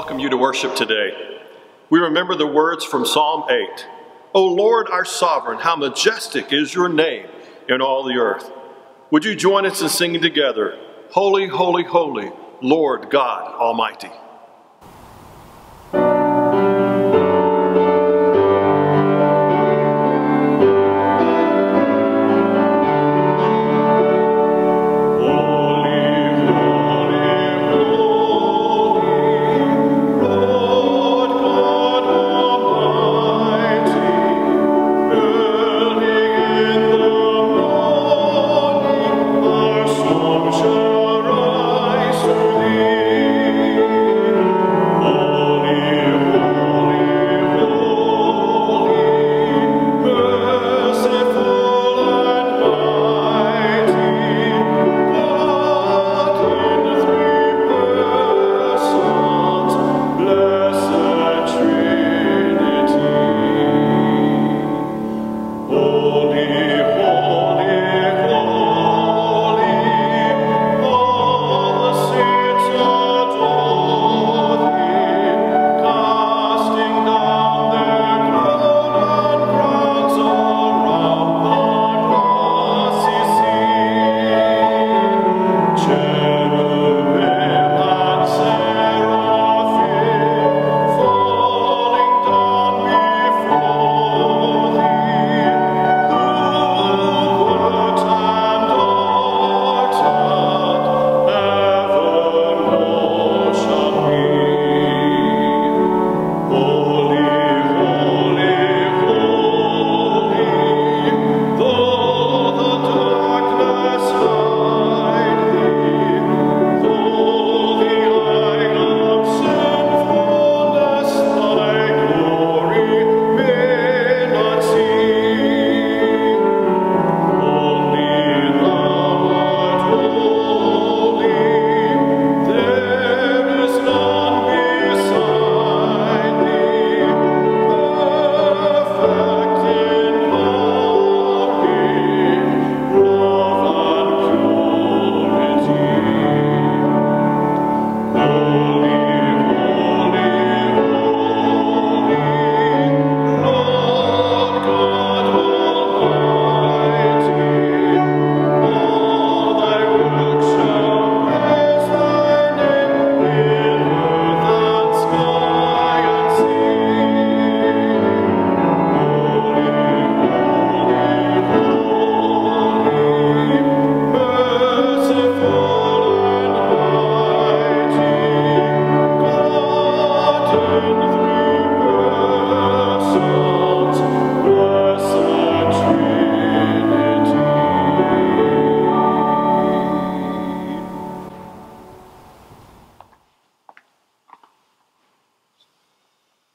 welcome you to worship today. We remember the words from Psalm 8. O Lord, our sovereign, how majestic is your name in all the earth. Would you join us in singing together, Holy, Holy, Holy, Lord God Almighty.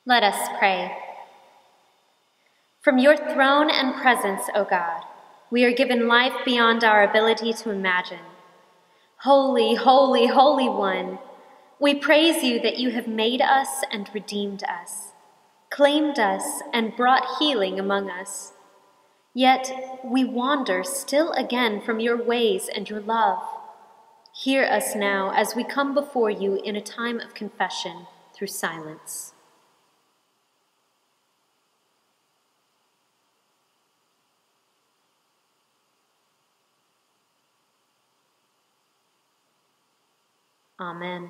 Let us pray. From your throne and presence, O God, we are given life beyond our ability to imagine. Holy, holy, holy one, we praise you that you have made us and redeemed us, claimed us and brought healing among us. Yet we wander still again from your ways and your love. Hear us now as we come before you in a time of confession through silence. Amen.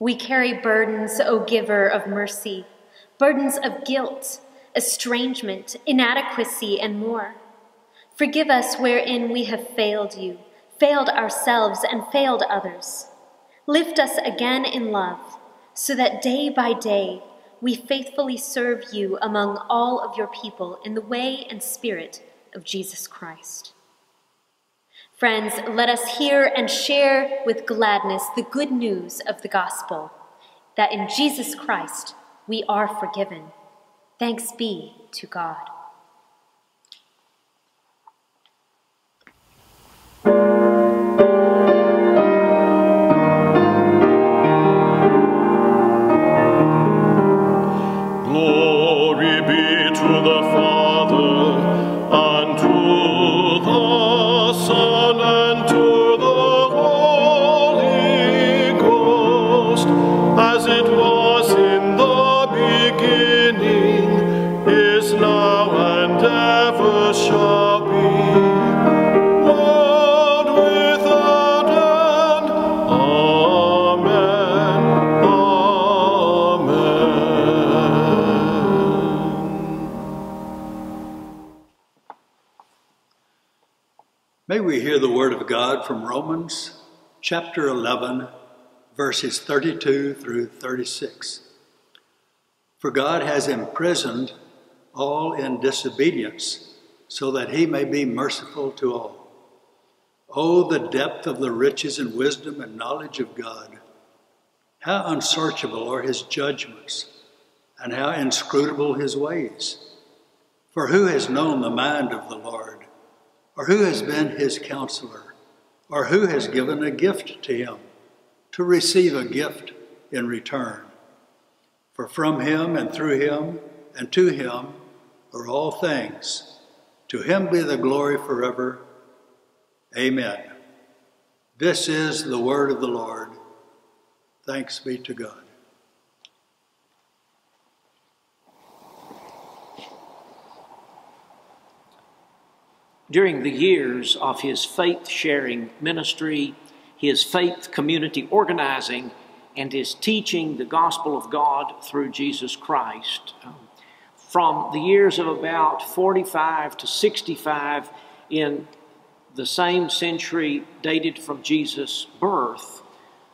We carry burdens, O giver of mercy, burdens of guilt, estrangement, inadequacy, and more. Forgive us wherein we have failed you, failed ourselves, and failed others. Lift us again in love, so that day by day we faithfully serve you among all of your people in the way and spirit of Jesus Christ. Friends, let us hear and share with gladness the good news of the gospel, that in Jesus Christ we are forgiven. Thanks be to God. May we hear the word of God from Romans chapter 11, verses 32 through 36. For God has imprisoned all in disobedience, so that he may be merciful to all. Oh, the depth of the riches and wisdom and knowledge of God! How unsearchable are his judgments, and how inscrutable his ways! For who has known the mind of the Lord? Or who has been his counselor? Or who has given a gift to him to receive a gift in return? For from him and through him and to him are all things. To him be the glory forever. Amen. This is the word of the Lord. Thanks be to God. During the years of his faith-sharing ministry, his faith community organizing, and his teaching the gospel of God through Jesus Christ, from the years of about 45 to 65 in the same century dated from Jesus' birth,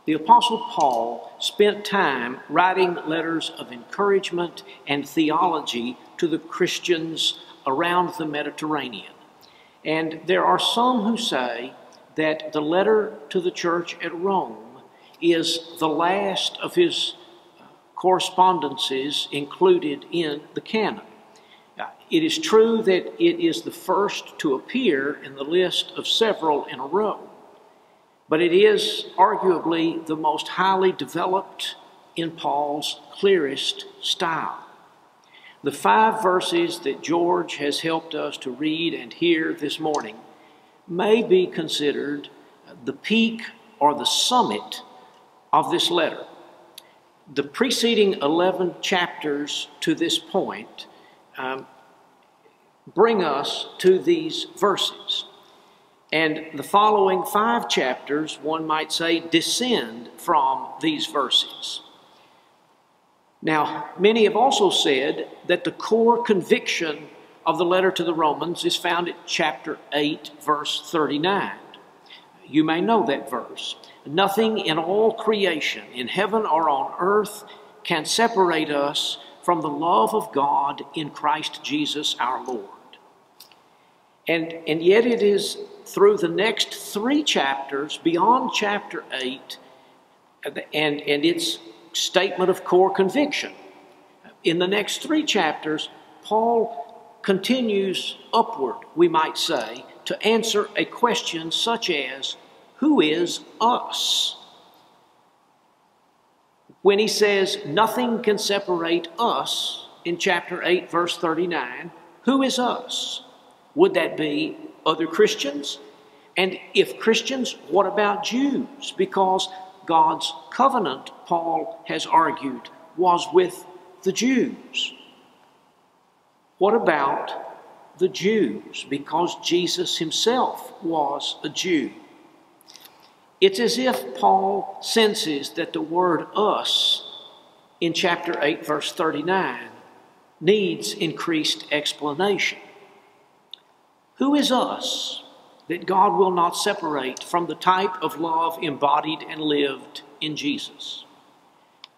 the Apostle Paul spent time writing letters of encouragement and theology to the Christians around the Mediterranean. And there are some who say that the letter to the church at Rome is the last of his correspondences included in the canon. It is true that it is the first to appear in the list of several in a row, but it is arguably the most highly developed in Paul's clearest style. The five verses that George has helped us to read and hear this morning may be considered the peak or the summit of this letter. The preceding 11 chapters to this point bring us to these verses. And the following five chapters, one might say, descend from these verses. Now, many have also said that the core conviction of the letter to the Romans is found at chapter 8, verse 39. You may know that verse. Nothing in all creation, in heaven or on earth, can separate us from the love of God in Christ Jesus our Lord. And yet it is through the next three chapters, beyond chapter 8, and its statement of core conviction. In the next three chapters, Paul continues upward, we might say, to answer a question such as, who is us? When he says, nothing can separate us, in chapter 8, verse 39, who is us? Would that be other Christians? And if Christians, what about Jews? Because God's covenant, Paul has argued, was with the Jews. What about the Jews? Because Jesus himself was a Jew. It's as if Paul senses that the word us in chapter 8, verse 39 needs increased explanation. Who is us that God will not separate from the type of love embodied and lived in Jesus?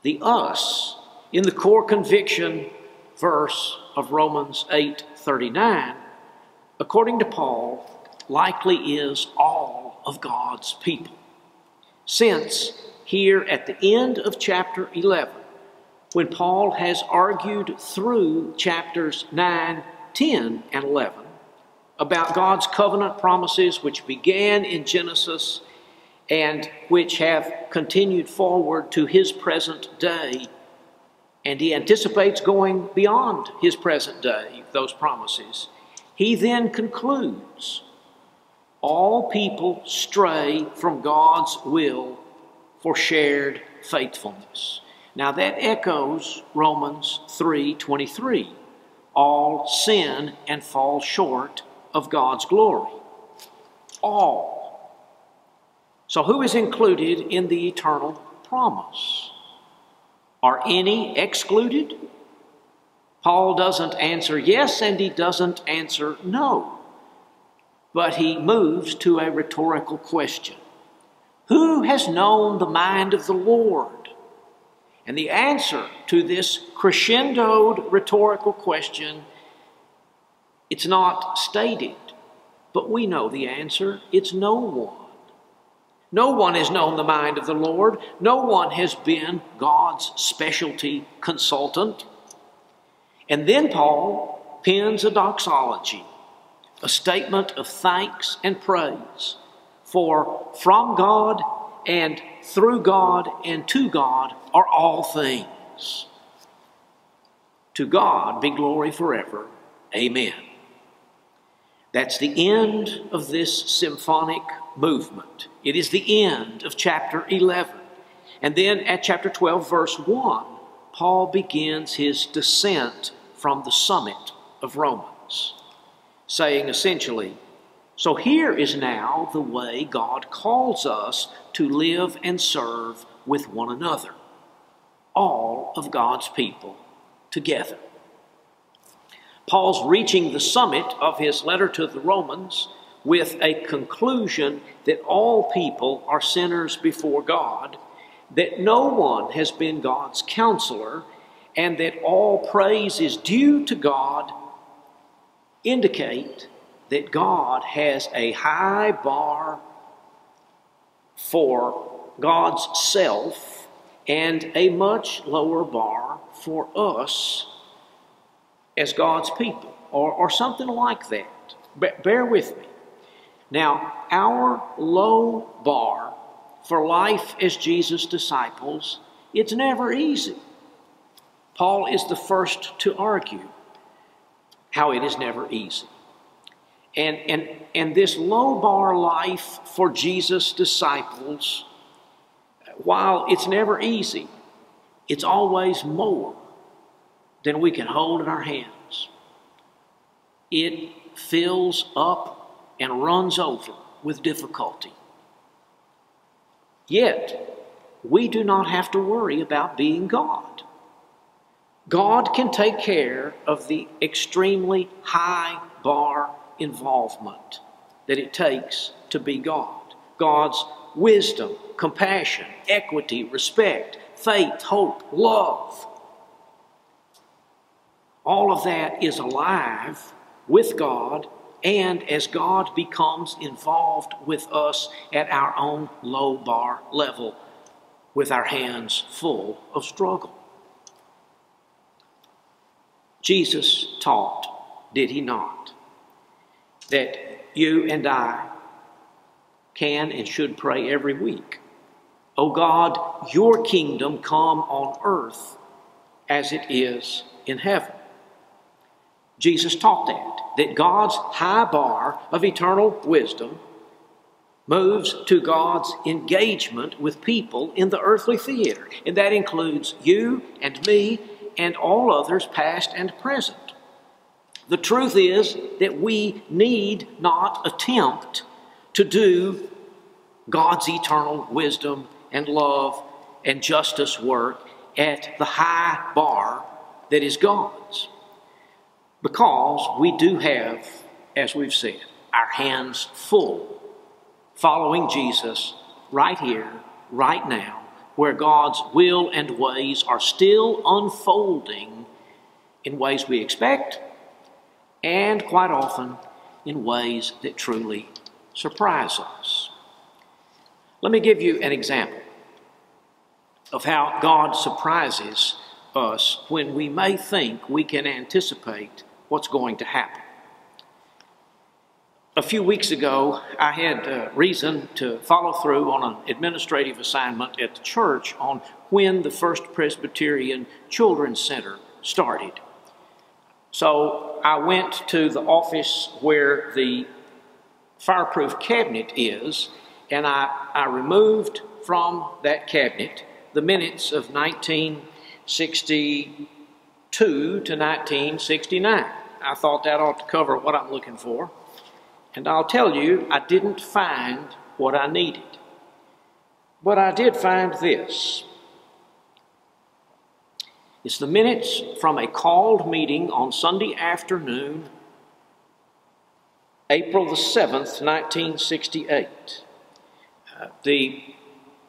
The us in the core conviction verse of Romans 8:39, according to Paul, likely is all of God's people. Since here at the end of chapter 11, when Paul has argued through chapters 9, 10, and 11, about God's covenant promises which began in Genesis and which have continued forward to his present day. And he anticipates going beyond his present day, those promises. He then concludes, all people stray from God's will for shared faithfulness. Now that echoes Romans 3:23. All sin and fall short of God's glory. All. So who is included in the eternal promise? Are any excluded? Paul doesn't answer yes, and he doesn't answer no. but he moves to a rhetorical question. Who has known the mind of the Lord? And the answer to this crescendoed rhetorical question, it's not stated, but we know the answer. It's no one. No one has known the mind of the Lord. No one has been God's specialty consultant. And then Paul pens a doxology, a statement of thanks and praise, for from God and through God and to God are all things. To God be glory forever. Amen. That's the end of this symphonic movement. It is the end of chapter 11. And then at chapter 12, verse 1, Paul begins his descent from the summit of Romans, saying essentially, so here is now the way God calls us to live and serve with one another, all of God's people together. Paul's reaching the summit of his letter to the Romans with a conclusion that all people are sinners before God, that no one has been God's counselor, and that all praise is due to God, indicate that God has a high bar for God's self and a much lower bar for us as God's people, or something like that. Bear with me. Now, our low bar for life as Jesus' disciples, it's never easy. Paul is the first to argue how it is never easy. And this low bar life for Jesus' disciples, while it's never easy, it's always more than we can hold in our hands. It fills up and runs over with difficulty. Yet, we do not have to worry about being God. God can take care of the extremely high bar involvement that it takes to be God. God's wisdom, compassion, equity, respect, faith, hope, love. All of that is alive with God, and as God becomes involved with us at our own low bar level, with our hands full of struggle. Jesus taught, did he not, that you and I can and should pray every week, O God, your kingdom come on earth as it is in heaven. Jesus taught that God's high bar of eternal wisdom moves to God's engagement with people in the earthly theater, and that includes you and me and all others, past and present. The truth is that we need not attempt to do God's eternal wisdom and love and justice work at the high bar that is God's, because we do have, as we've said, our hands full following Jesus right here, right now, where God's will and ways are still unfolding in ways we expect, and quite often in ways that truly surprise us. Let me give you an example of how God surprises us when we may think we can anticipate what's going to happen. A few weeks ago, I had reason to follow through on an administrative assignment at the church on when the First Presbyterian Children's Center started. So I went to the office where the fireproof cabinet is, and I removed from that cabinet the minutes of 1962 to 1969. I thought that ought to cover what I'm looking for. And I'll tell you, I didn't find what I needed. But I did find this. It's the minutes from a called meeting on Sunday afternoon, April the 7th, 1968.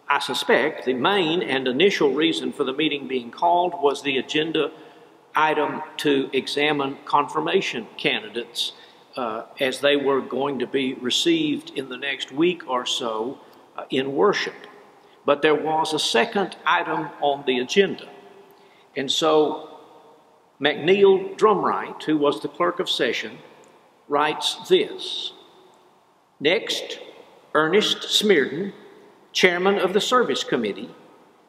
I suspect the main and initial reason for the meeting being called was the agenda item to examine confirmation candidates as they were going to be received in the next week or so in worship. But there was a second item on the agenda. And so MacNeil Drumwright, who was the clerk of session, writes this. Next, Ernest Smearden, chairman of the service committee,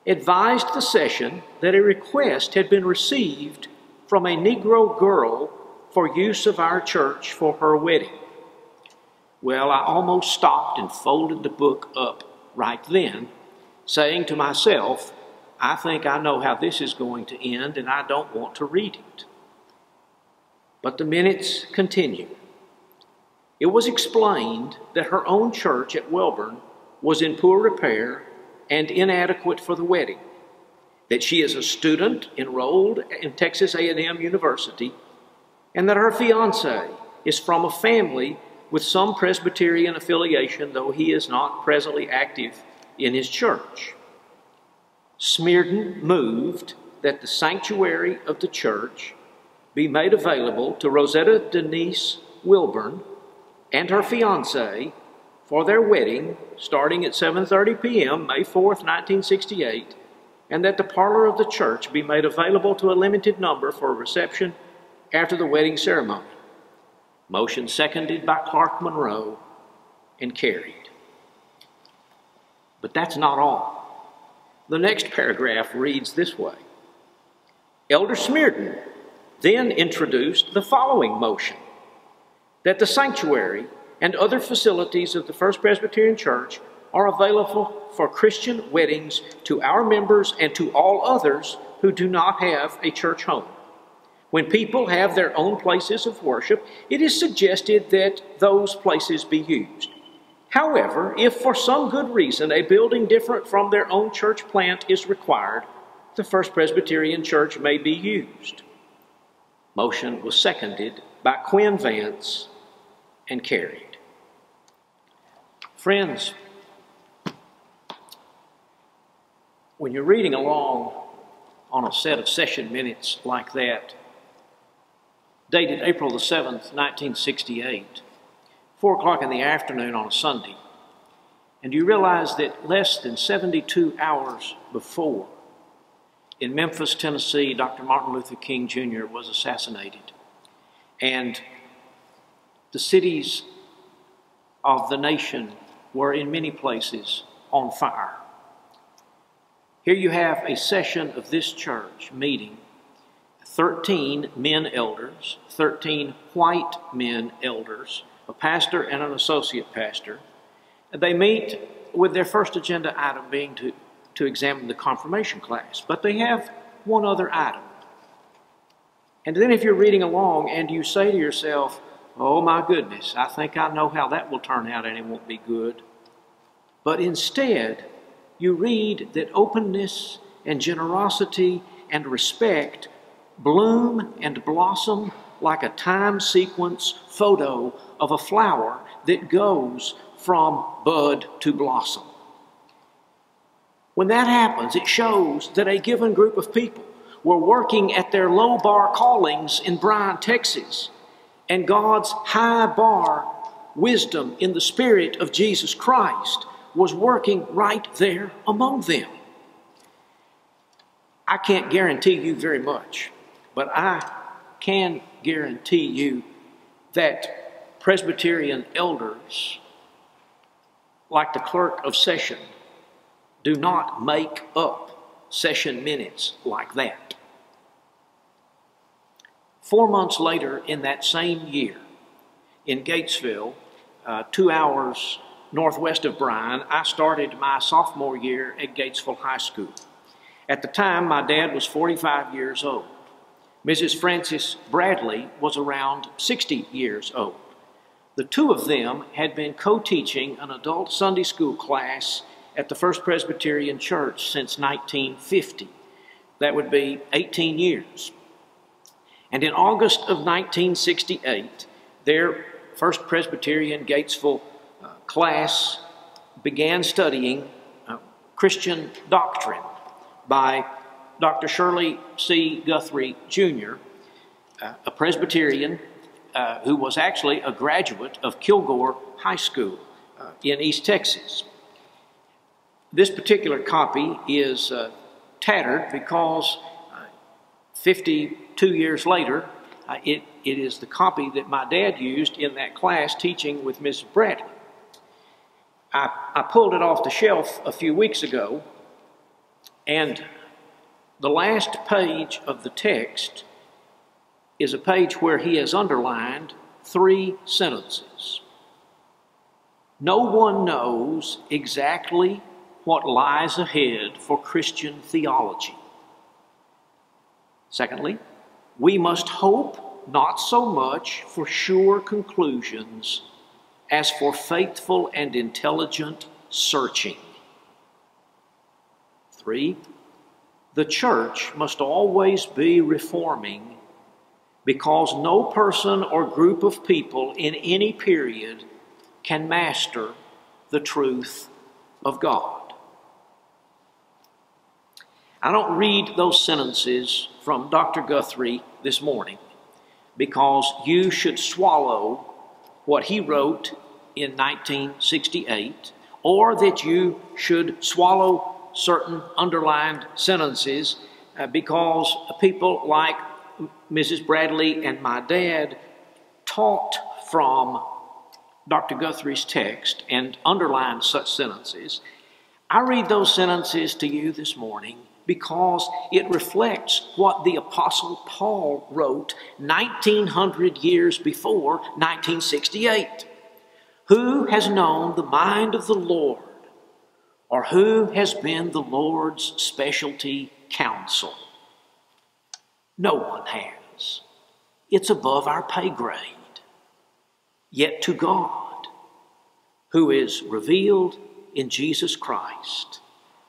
advised the session that a request had been received from a Negro girl for use of our church for her wedding. Well, I almost stopped and folded the book up right then, saying to myself, I think I know how this is going to end, and I don't want to read it. But the minutes continue. It was explained that her own church at Welburn was in poor repair and inadequate for the wedding, that she is a student enrolled in Texas A&M University, and that her fiancé is from a family with some Presbyterian affiliation, though he is not presently active in his church. Smearden moved that the sanctuary of the church be made available to Rosetta Denise Wilburn and her fiancé for their wedding starting at 7:30 p.m. May 4th, 1968, and that the parlor of the church be made available to a limited number for a reception after the wedding ceremony. Motion seconded by Clark Monroe and carried. But that's not all. The next paragraph reads this way. Elder Smearden then introduced the following motion, that the sanctuary and other facilities of the First Presbyterian Church are available for Christian weddings to our members and to all others who do not have a church home. When people have their own places of worship, it is suggested that those places be used. However, if for some good reason a building different from their own church plant is required, the First Presbyterian Church may be used. Motion was seconded by Quinn Vance and carried. Friends, when you're reading along on a set of session minutes like that, dated April the 7th, 1968, 4 o'clock in the afternoon on a Sunday, and you realize that less than 72 hours before, in Memphis, Tennessee, Dr. Martin Luther King, Jr. was assassinated, and the cities of the nation were in many places on fire. Here you have a session of this church meeting, 13 men elders, 13 white men elders, a pastor and an associate pastor. They meet with their first agenda item being to examine the confirmation class, but they have one other item. And then if you're reading along and you say to yourself, oh my goodness, I think I know how that will turn out and it won't be good. But instead, you read that openness and generosity and respect bloom and blossom like a time sequence photo of a flower that goes from bud to blossom. When that happens, it shows that a given group of people were working at their low bar callings in Bryan, Texas, and God's high bar wisdom in the Spirit of Jesus Christ was working right there among them. I can't guarantee you very much, but I can guarantee you that Presbyterian elders, like the clerk of session, do not make up session minutes like that. 4 months later in that same year, in Gatesville, 2 hours northwest of Bryan, I started my sophomore year at Gatesville High School. At the time, my dad was 45 years old. Mrs. Frances Bradley was around 60 years old. The two of them had been co-teaching an adult Sunday school class at the First Presbyterian Church since 1950. That would be 18 years. And in August of 1968, their First Presbyterian Gatesville class began studying Christian doctrine by Dr. Shirley C. Guthrie, Jr., a Presbyterian who was actually a graduate of Kilgore High School in East Texas. This particular copy is tattered because 52 years later, it is the copy that my dad used in that class teaching with Mrs. Bradley. I pulled it off the shelf a few weeks ago, and the last page of the text is a page where he has underlined three sentences. No one knows exactly what lies ahead for Christian theology. Secondly, we must hope not so much for sure conclusions as for faithful and intelligent searching. Three, the church must always be reforming, because no person or group of people in any period can master the truth of God. I don't read those sentences from Dr. Guthrie this morning because you should swallow what he wrote in 1968, or that you should swallow certain underlined sentences because people like Mrs. Bradley and my dad taught from Dr. Guthrie's text and underlined such sentences. I read those sentences to you this morning because it reflects what the Apostle Paul wrote 1900 years before 1968. Who has known the mind of the Lord, or who has been the Lord's specialty counsel? No one has. It's above our pay grade. Yet to God, who is revealed in Jesus Christ,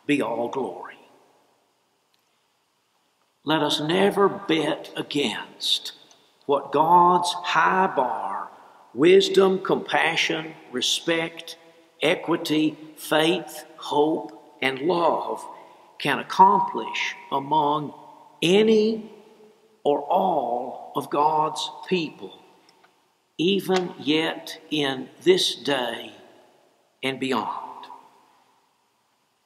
be all glory. Let us never bet against what God's high bar, wisdom, compassion, respect, equity, faith, hope, and love can accomplish among any or all of God's people, even yet in this day and beyond.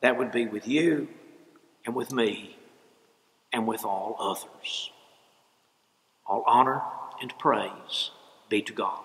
That would be with you and with me and with all others. All honor and praise be to God.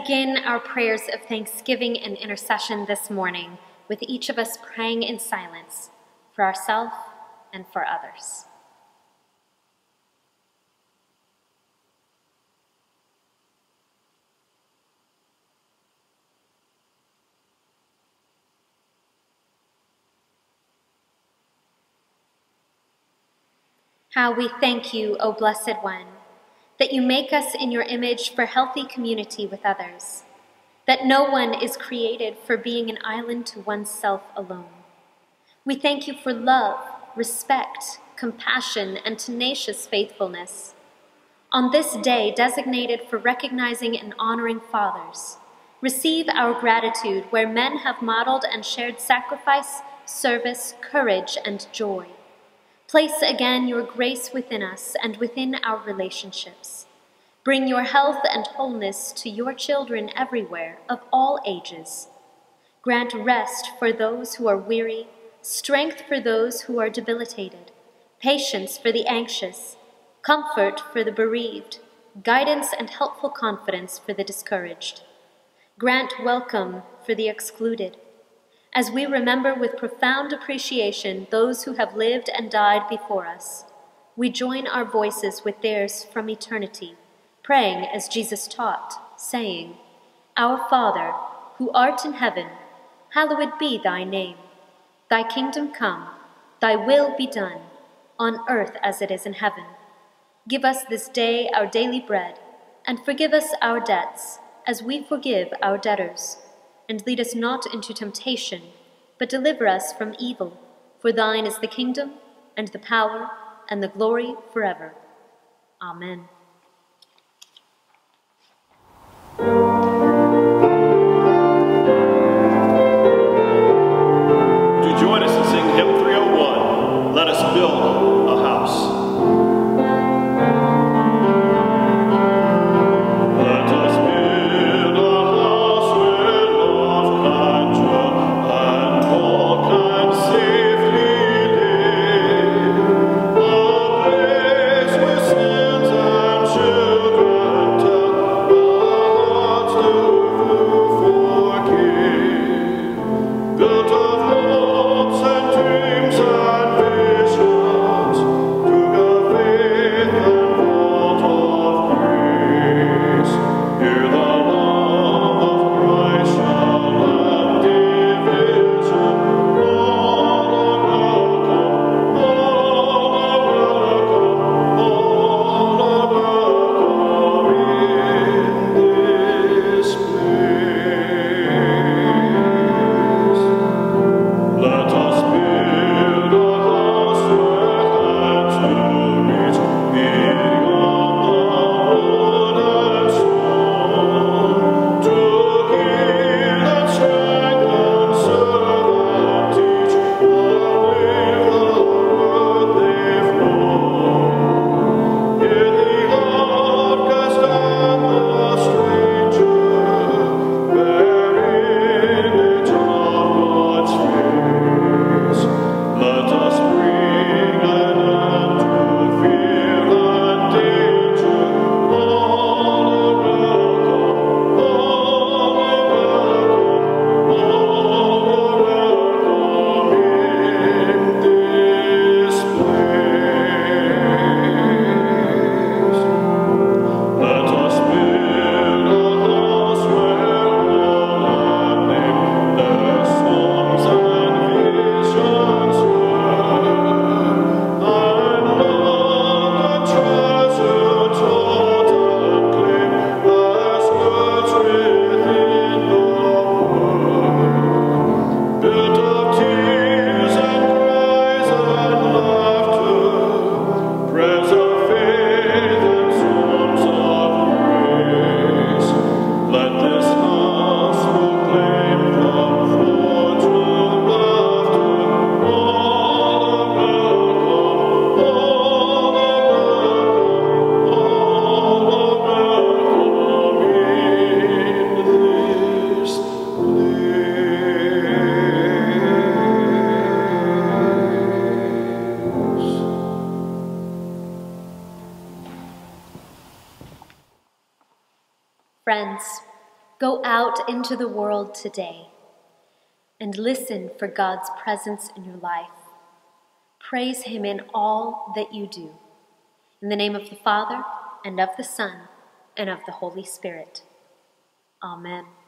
begin our prayers of thanksgiving and intercession this morning with each of us praying in silence for ourselves and for others. How we thank you, O Blessed One, that you make us in your image for healthy community with others, that no one is created for being an island to oneself alone. We thank you for love, respect, compassion, and tenacious faithfulness. On this day designated for recognizing and honoring fathers, receive our gratitude where men have modeled and shared sacrifice, service, courage, and joy. Place again your grace within us and within our relationships. Bring your health and wholeness to your children everywhere, of all ages. Grant rest for those who are weary, strength for those who are debilitated, patience for the anxious, comfort for the bereaved, guidance and helpful confidence for the discouraged. Grant welcome for the excluded, as we remember with profound appreciation those who have lived and died before us. We join our voices with theirs from eternity, praying as Jesus taught, saying, Our Father, who art in heaven, hallowed be thy name. Thy kingdom come, thy will be done, on earth as it is in heaven. Give us this day our daily bread, and forgive us our debts, as we forgive our debtors. And lead us not into temptation, but deliver us from evil. For thine is the kingdom, and the power, and the glory forever. Amen. To join us and sing hymn 301, Let Us Build a House. Go out into the world today and listen for God's presence in your life. Praise him in all that you do. In the name of the Father, and of the Son, and of the Holy Spirit. Amen.